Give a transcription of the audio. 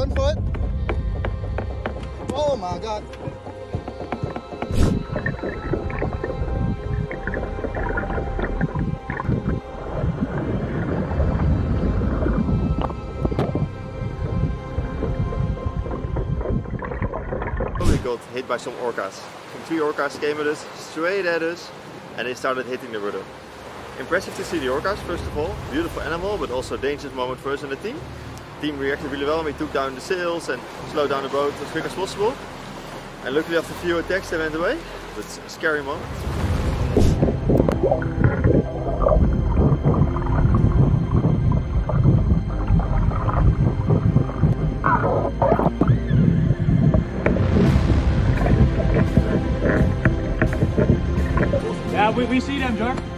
own foot. Oh my God. We got hit by some orcas. Some three orcas came at us, straight at us, and they started hitting the rudder. Impressive to see the orcas, first of all. Beautiful animal, but also a dangerous moment for us and the team. The team reacted really well, and we took down the sails and slowed down the boat as quick as possible. And luckily after a few attacks they went away. That's a scary moment. Yeah, we see them, Jar.